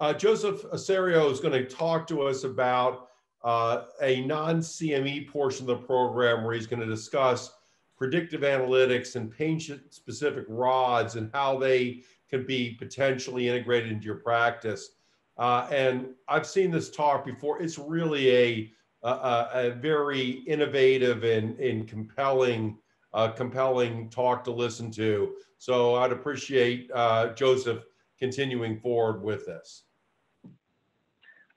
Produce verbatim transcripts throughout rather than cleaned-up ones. Uh, Joseph Aserio is going to talk to us about uh, a non-C M E portion of the program where he's going to discuss predictive analytics and patient-specific rods and how they can be potentially integrated into your practice. Uh, and I've seen this talk before. It's really a, a, a very innovative and, and compelling, uh, compelling talk to listen to. So I'd appreciate uh, Joseph continuing forward with this.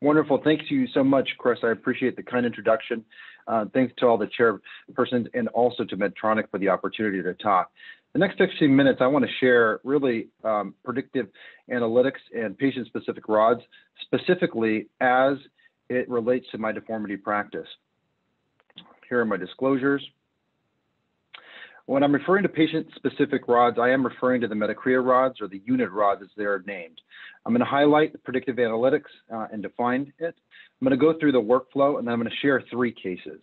Wonderful. Thank you so much, Chris. I appreciate the kind introduction. Uh, thanks to all the chairpersons and also to Medtronic for the opportunity to talk. The next fifteen minutes, I want to share really um, predictive analytics and patient-specific rods, specifically as it relates to my deformity practice. Here are my disclosures. When I'm referring to patient-specific rods, I am referring to the Medicrea rods or the UNiD rods as they are named. I'm going to highlight the predictive analytics uh, and define it. I'm going to go through the workflow, and then I'm going to share three cases.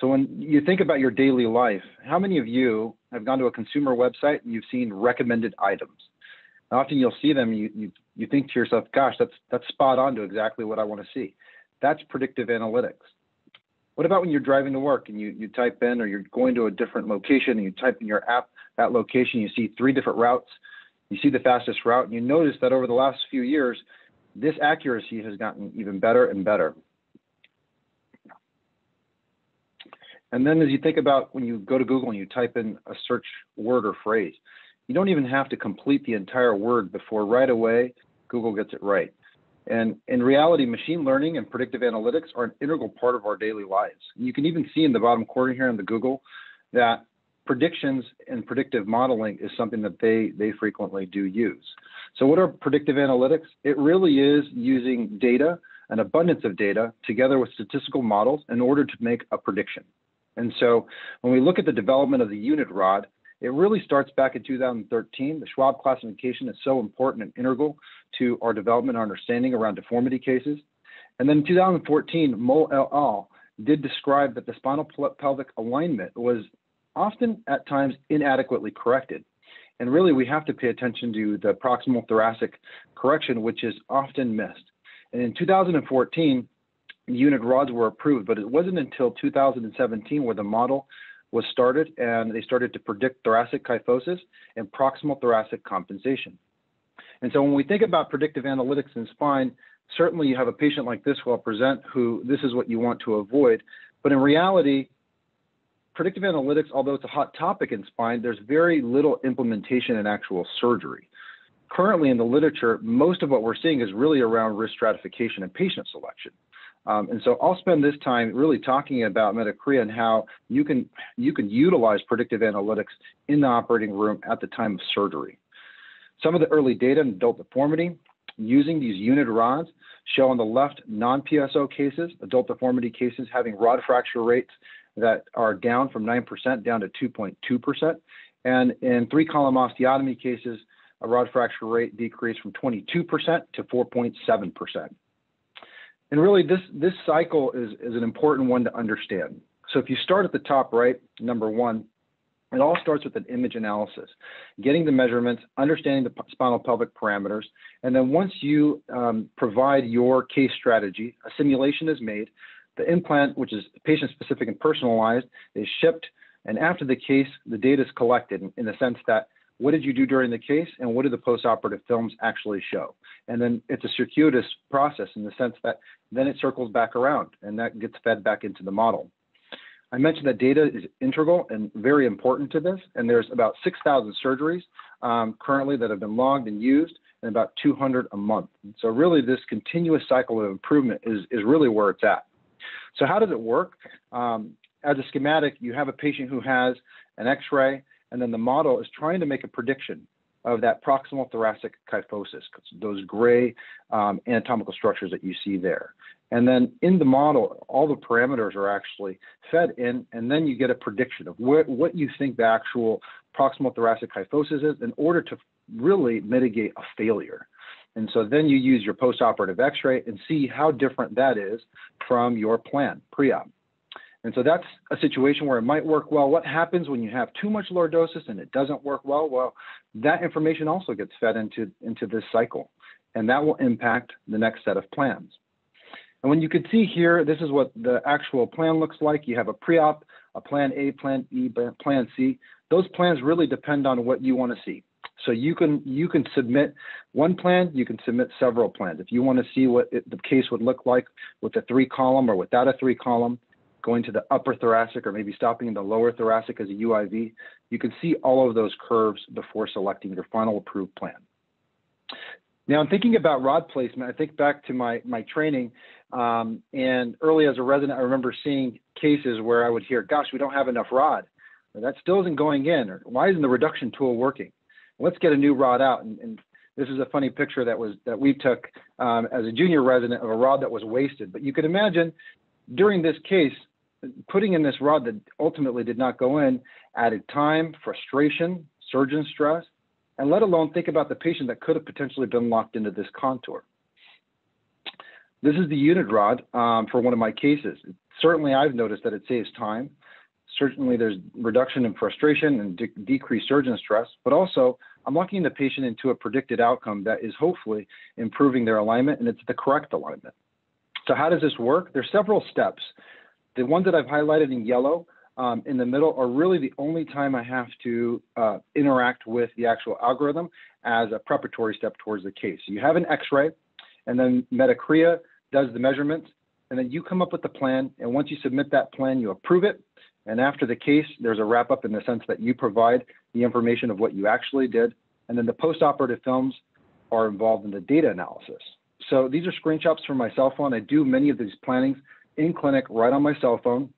So when you think about your daily life, how many of you have gone to a consumer website and you've seen recommended items? And often you'll see them, you, you, you think to yourself, gosh, that's, that's spot on to exactly what I want to see. That's predictive analytics. What about when you're driving to work and you, you type in, or you're going to a different location and you type in your app, that location, you see three different routes, you see the fastest route, and you notice that over the last few years, this accuracy has gotten even better and better. And then as you think about when you go to Google and you type in a search word or phrase, you don't even have to complete the entire word before right away, Google gets it right. And in reality, machine learning and predictive analytics are an integral part of our daily lives. You can even see in the bottom corner here in the Google that predictions and predictive modeling is something that they, they frequently do use. So what are predictive analytics? It really is using data, an abundance of data, together with statistical models in order to make a prediction. And so when we look at the development of the UNiD rod, it really starts back in two thousand thirteen. The Schwab classification is so important and integral to our development and understanding around deformity cases. And then in two thousand fourteen, Moll et al. Did describe that the spinal pelvic alignment was often at times inadequately corrected. And really, we have to pay attention to the proximal thoracic correction, which is often missed. And in two thousand fourteen, UNiD rods were approved, but it wasn't until two thousand seventeen where the model was started, and they started to predict thoracic kyphosis and proximal thoracic compensation. And so when we think about predictive analytics in spine, certainly you have a patient like this who I'll present who this is what you want to avoid. But in reality, predictive analytics, although it's a hot topic in spine, there's very little implementation in actual surgery. Currently in the literature, most of what we're seeing is really around risk stratification and patient selection. Um, and so I'll spend this time really talking about Medicrea and how you can, you can utilize predictive analytics in the operating room at the time of surgery. Some of the early data in adult deformity using these UNiD rods show on the left non-P S O cases, adult deformity cases having rod fracture rates that are down from nine percent down to two point two percent. And in three-column osteotomy cases, a rod fracture rate decreased from twenty-two percent to four point seven percent. And really, this, this cycle is, is an important one to understand. So if you start at the top right, number one, it all starts with an image analysis, getting the measurements, understanding the spinal pelvic parameters. And then once you um, provide your case strategy, a simulation is made. The implant, which is patient-specific and personalized, is shipped. And after the case, the data is collected in, in the sense that what did you do during the case and what do the postoperative films actually show? And then it's a circuitous process in the sense that then it circles back around and that gets fed back into the model. I mentioned that data is integral and very important to this. And there's about six thousand surgeries um, currently that have been logged and used, and about two hundred a month. And so really this continuous cycle of improvement is, is really where it's at. So how does it work? Um, as a schematic, you have a patient who has an X-ray, and then the model is trying to make a prediction of that proximal thoracic kyphosis, those gray um, anatomical structures that you see there. And then in the model, all the parameters are actually fed in, and then you get a prediction of what, what you think the actual proximal thoracic kyphosis is in order to really mitigate a failure. And so then you use your postoperative X-ray and see how different that is from your plan pre-op. And so that's a situation where it might work well. What happens when you have too much lordosis and it doesn't work well? Well, that information also gets fed into, into this cycle. and that will impact the next set of plans. And when you can see here, this is what the actual plan looks like. You have a pre-op, a plan A, plan E, plan C. Those plans really depend on what you want to see. So you can you can submit one plan, you can submit several plans. If you want to see what it, the case would look like with a three column or without a three column, going to the upper thoracic or maybe stopping in the lower thoracic as a U I V, you can see all of those curves before selecting your final approved plan. Now, I'm thinking about rod placement. I think back to my, my training, um, and early as a resident, I remember seeing cases where I would hear, gosh, we don't have enough rod, or that still isn't going in, or why isn't the reduction tool working? Let's get a new rod out. And, and this is a funny picture that was that we took um, as a junior resident of a rod that was wasted. But you could imagine during this case, putting in this rod that ultimately did not go in added time, frustration, surgeon stress, and let alone think about the patient that could have potentially been locked into this contour. This is the unit rod um, for one of my cases. Certainly, I've noticed that it saves time. Certainly, there's reduction in frustration and de decreased surgeon stress, but also I'm locking the patient into a predicted outcome that is hopefully improving their alignment, and it's the correct alignment. So how does this work? There's several steps. The ones that I've highlighted in yellow um, in the middle are really the only time I have to uh, interact with the actual algorithm as a preparatory step towards the case. So you have an x-ray, and then Medicrea does the measurements, and then you come up with the plan, and once you submit that plan, you approve it. And after the case, there's a wrap up in the sense that you provide the information of what you actually did. And then the post-operative films are involved in the data analysis. So these are screenshots from my cell phone. I do many of these plannings in clinic right on my cell phone.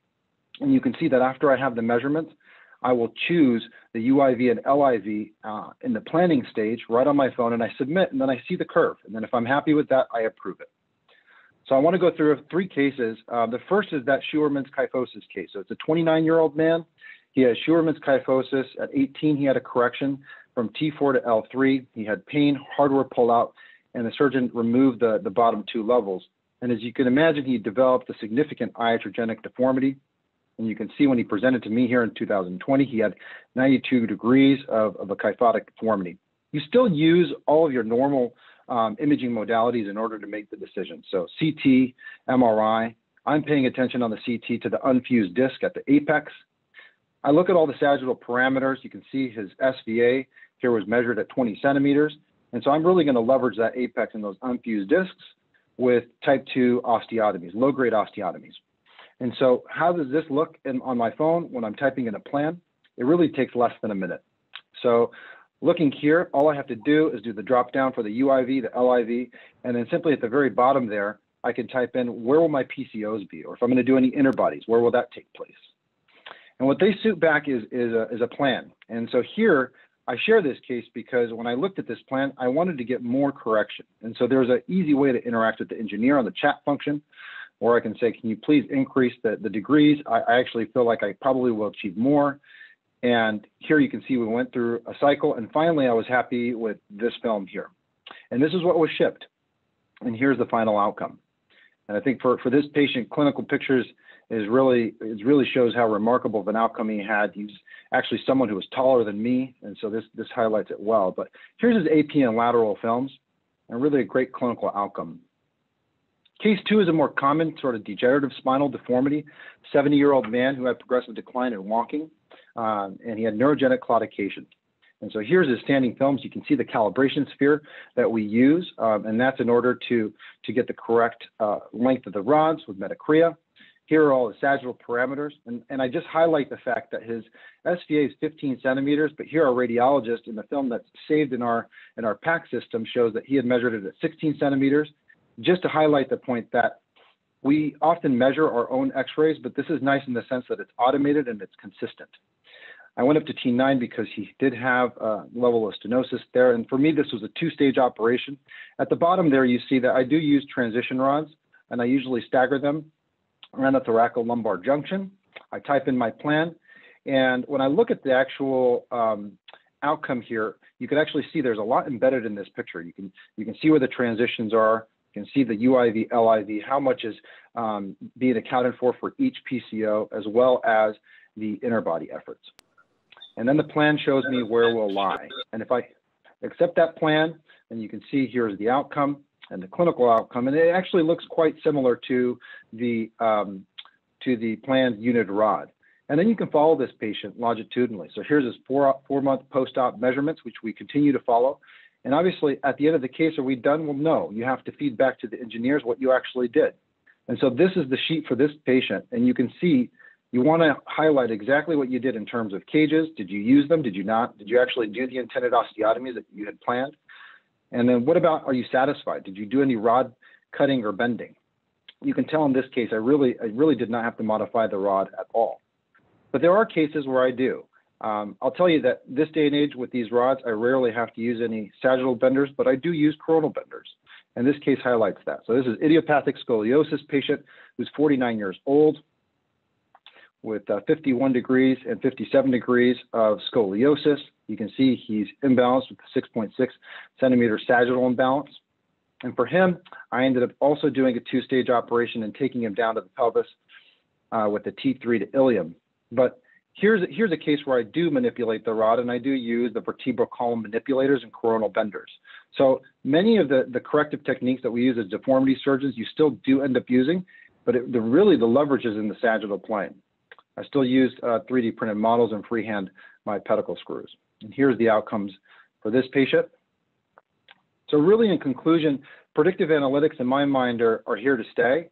And you can see that after I have the measurements, I will choose the U I V and L I V uh, in the planning stage right on my phone, and I submit, and then I see the curve. And then if I'm happy with that, I approve it. So I want to go through three cases. Uh, the first is that Scheuermann's kyphosis case. So it's a twenty-nine-year-old man. He has Scheuermann's kyphosis. At eighteen, he had a correction from T four to L three. He had pain, hardware pullout, and the surgeon removed the, the bottom two levels. And as you can imagine, he developed a significant iatrogenic deformity. And you can see when he presented to me here in two thousand twenty, he had ninety-two degrees of, of a kyphotic deformity. You still use all of your normal Um, imaging modalities in order to make the decision. So C T, M R I, I'm paying attention on the C T to the unfused disc at the apex. I look at all the sagittal parameters. You can see his S V A here was measured at twenty centimeters. And so I'm really going to leverage that apex and those unfused discs with type two osteotomies, low-grade osteotomies. And so how does this look in, on my phone when I'm typing in a plan? It really takes less than a minute. So looking here, all I have to do is do the drop down for the U I V, the L I V, and then simply at the very bottom there, I can type in where will my P C Os be, or if I'm going to do any interbodies, where will that take place? And what they suit back is, is, a, is a plan. And so here, I share this case because when I looked at this plan, I wanted to get more correction. And so there's an easy way to interact with the engineer on the chat function, or I can say, can you please increase the, the degrees? I, I actually feel like I probably will achieve more. And here you can see we went through a cycle, and finally I was happy with this film here. And this is what was shipped. And here's the final outcome. And I think for, for this patient, clinical pictures is really, it really shows how remarkable of an outcome he had. He's actually someone who was taller than me, and so this, this highlights it well. But here's his A P and lateral films, and really a great clinical outcome. Case two is a more common sort of degenerative spinal deformity, seventy-year-old man who had progressive decline in walking. Um, and he had neurogenic claudication. And so here's his standing films. You can see the calibration sphere that we use, um, and that's in order to, to get the correct uh, length of the rods with Medicrea. Here are all the sagittal parameters, and, and I just highlight the fact that his S V A is fifteen centimeters, but here our radiologist in the film that's saved in our, in our PAC system shows that he had measured it at sixteen centimeters, just to highlight the point that we often measure our own x-rays, but this is nice in the sense that it's automated and it's consistent. I went up to T nine because he did have a level of stenosis there. And for me, this was a two-stage operation. At the bottom there, you see that I do use transition rods, and I usually stagger them around the thoracolumbar junction. I type in my plan. And when I look at the actual um, outcome here, you can actually see there's a lot embedded in this picture. You can, you can see where the transitions are. You can see the U I V, L I V, how much is um, being accounted for for each P C O, as well as the interbody efforts. And then the plan shows me where we'll lie. And if I accept that plan, and you can see here's the outcome and the clinical outcome, and it actually looks quite similar to the um, to the planned UNiD rod. And then you can follow this patient longitudinally. So here's his four four month post-op measurements, which we continue to follow. And obviously, at the end of the case, are we done? Well, no. You have to feed back to the engineers what you actually did. And so this is the sheet for this patient, and you can see you want to highlight exactly what you did in terms of cages. Did you use them? Did you not? Did you actually do the intended osteotomies that you had planned? And then what about, are you satisfied? Did you do any rod cutting or bending? You can tell in this case, I really, I really did not have to modify the rod at all. But there are cases where I do. Um, I'll tell you that this day and age with these rods, I rarely have to use any sagittal benders, but I do use coronal benders. And this case highlights that. So this is idiopathic scoliosis patient who's forty-nine years old with uh, fifty-one degrees and fifty-seven degrees of scoliosis. You can see he's imbalanced with a six point six centimeter sagittal imbalance. And for him, I ended up also doing a two-stage operation and taking him down to the pelvis uh, with a T three to ilium. But here's, here's a case where I do manipulate the rod, and I do use the vertebral column manipulators and coronal benders. So many of the, the corrective techniques that we use as deformity surgeons, you still do end up using, but it, the, really the leverage is in the sagittal plane. I still used uh, three D printed models and freehand my pedicle screws. And here's the outcomes for this patient. So really, in conclusion, predictive analytics in my mind are, are here to stay.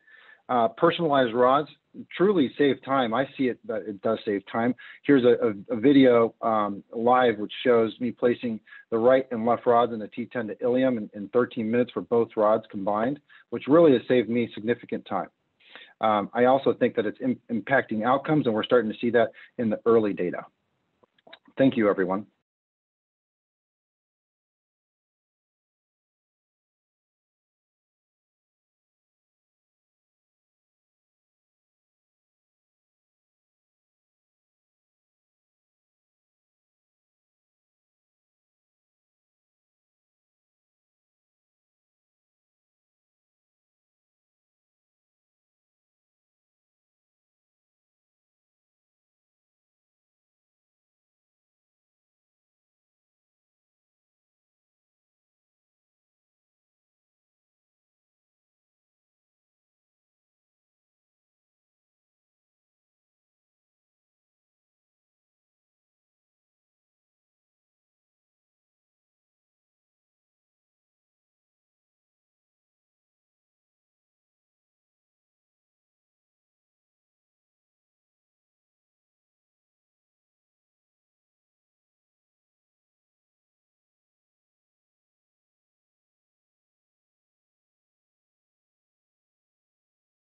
Uh, personalized rods truly save time. I see it, but it does save time. Here's a, a, a video um, live, which shows me placing the right and left rods in the T ten to ilium in, in thirteen minutes for both rods combined, which really has saved me significant time. Um, I also think that it's im- impacting outcomes, and we're starting to see that in the early data. Thank you, everyone.